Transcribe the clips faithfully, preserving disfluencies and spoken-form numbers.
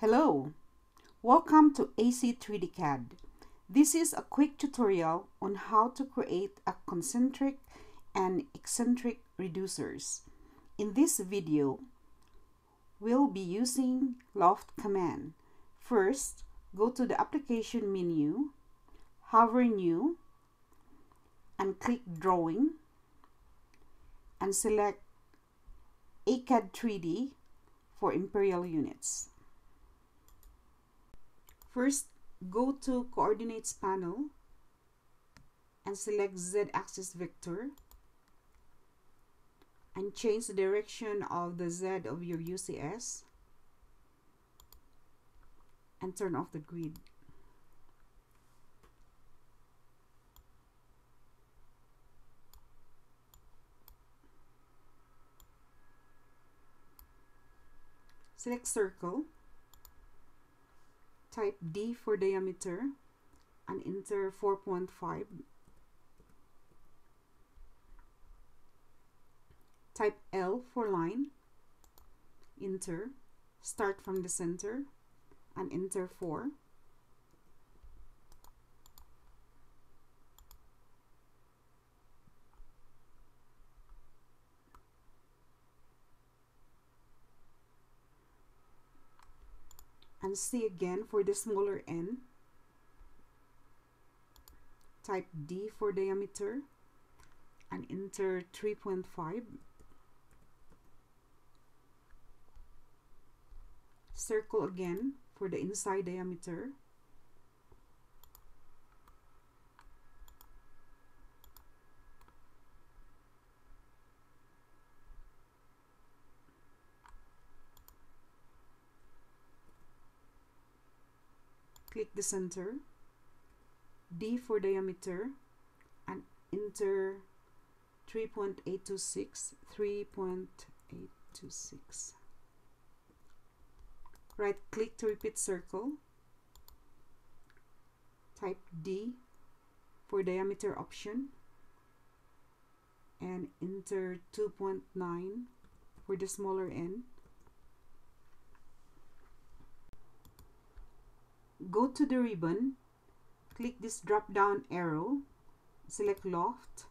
Hello, welcome to A C three D CAD. This is a quick tutorial on how to create a concentric and eccentric reducers. In this video, we'll be using Loft command. First, go to the application menu, hover new, and click drawing, and select A C A D three D for imperial units. First, go to Coordinates panel and select Z-axis vector and change the direction of the Z of your U C S and turn off the grid. Select circle. Type D for diameter and enter four point five. Type L for line, enter, start from the center and enter four. And C again for the smaller end. Type D for diameter and enter three point five. Circle again for the inside diameter. Click the center, D for diameter, and enter three point eight two six, three point eight two six. Right click to repeat circle, type D for diameter option, and enter two point nine for the smaller end. Go to the ribbon, click this drop down arrow, select Loft,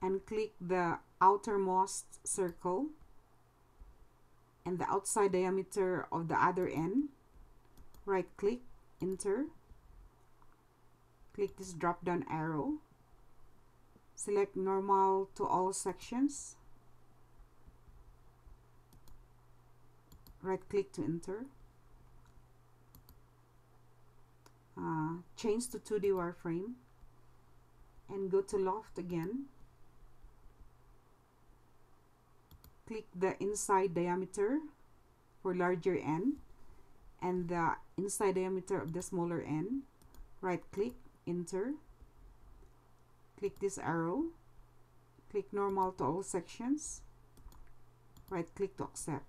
and click the outermost circle and the outside diameter of the other end. Right click, enter, click this drop down arrow, select normal to all sections, right click to enter. Uh, change to two D wireframe and go to Loft again. Click the inside diameter for larger end and the inside diameter of the smaller end. Right click, enter, click this arrow, click normal to all sections, right click to accept.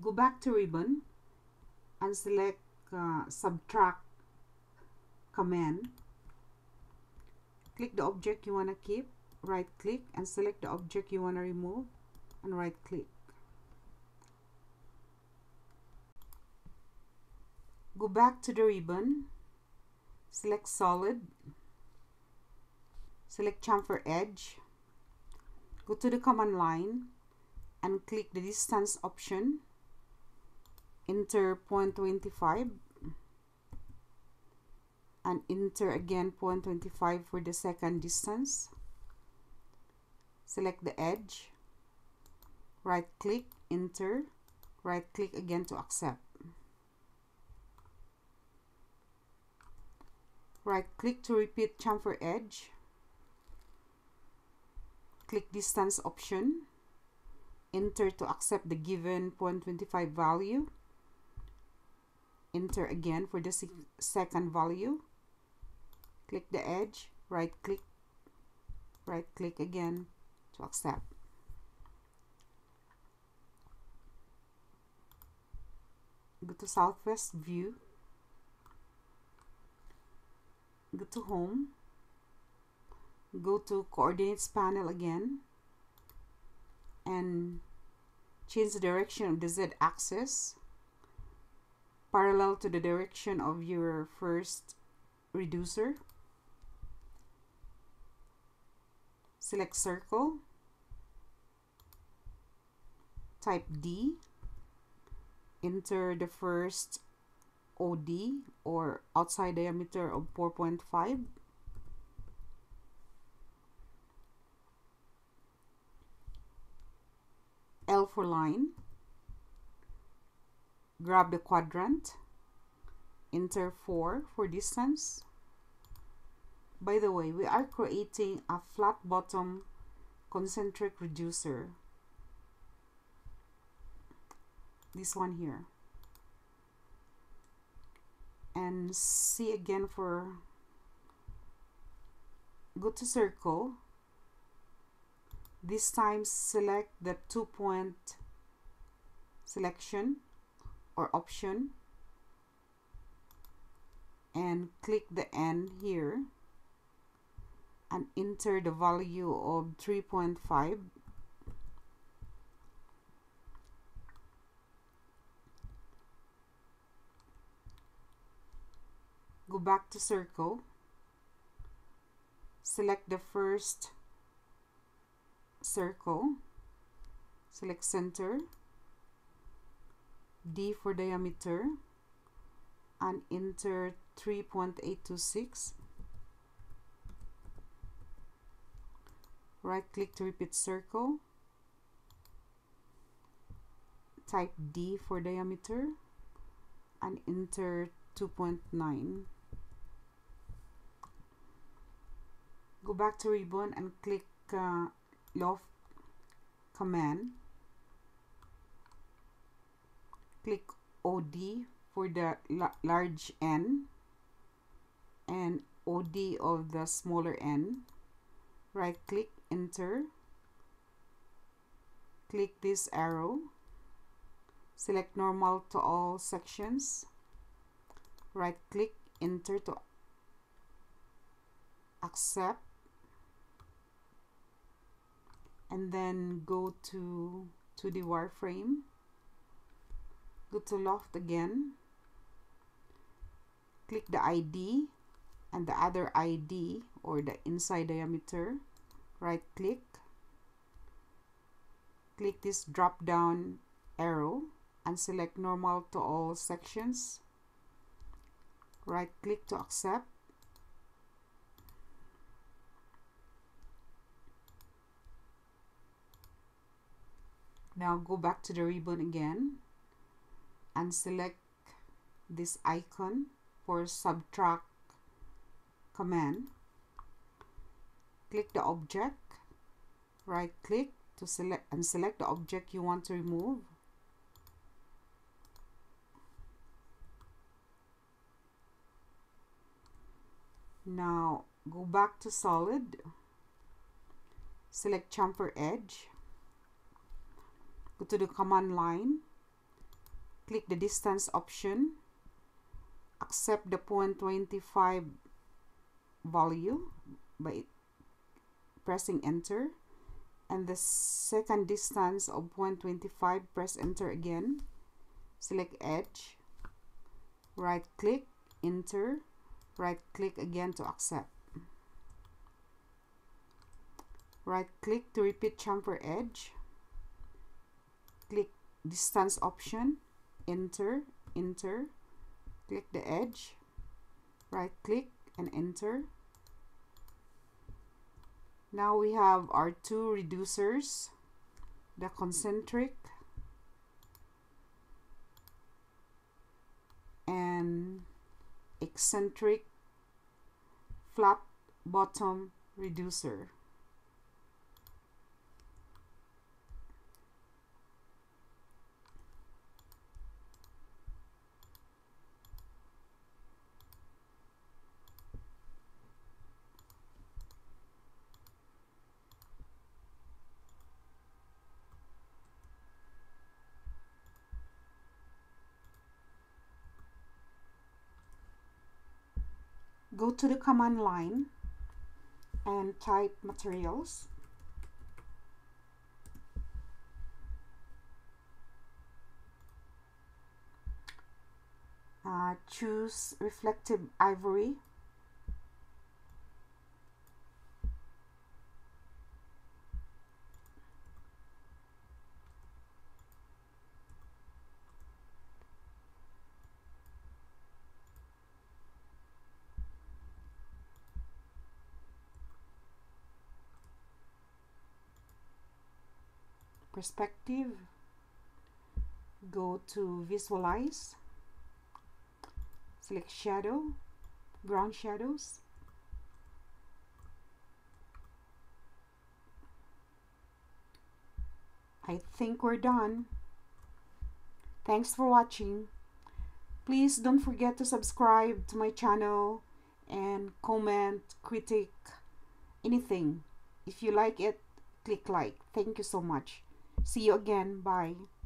Go back to ribbon and select uh, subtract command. Click the object you want to keep, right click, and select the object you want to remove and right click. Go back to the ribbon, select solid, select chamfer edge, go to the command line and click the distance option. Enter zero point two five and enter again zero point two five for the second distance. Select the edge, right click, enter, right click again to accept. Right click to repeat chamfer edge, click distance option, enter to accept the given zero point two five value. Enter again for the second value. Click the edge, right click, right click again to accept. go to Southwest View, go to Home, go to Coordinates panel again, and change the direction of the Z-axis parallel to the direction of your first reducer. Select circle, type D, enter the first O D or outside diameter of four point five. L for line, grab the quadrant, enter four for distance. By the way, we are creating a flat bottom concentric reducer. This one here. And see again for, go to circle. This time select the two point selection or option and click the N here and enter the value of three point five. Go back to circle, select the first circle, select center, D for diameter, and enter three point eight two six. Right click to repeat circle, type D for diameter, and enter two point nine. Go back to ribbon and click uh, Loft command, click O D for the large N and O D of the smaller N, right click, enter, click this arrow, select normal to all sections, right click, enter to accept, and then go to to the wireframe, go to Loft again, click the I D and the other I D or the inside diameter, right click, click this drop down arrow and select normal to all sections, right click to accept, now go back to the ribbon again and select this icon for subtract command. Click the object, right click to select and select the object you want to remove. Now go back to solid, select chamfer edge, go to the command line, click the distance option, accept the zero point two five value by pressing enter, and the second distance of zero point two five, press enter again, select edge, right click, enter, right click again to accept, right click to repeat chamfer edge, click distance option, enter, enter, click the edge, right click and enter. Now we have our two reducers, the concentric and eccentric flat bottom reducer. go to the command line and type materials. Uh, choose reflective ivory. Perspective, go to visualize, select shadow, ground shadows, I think we're done. Thanks for watching. Please don't forget to subscribe to my channel and comment, critique, anything. If you like it, click like. Thank you so much. See you again. Bye.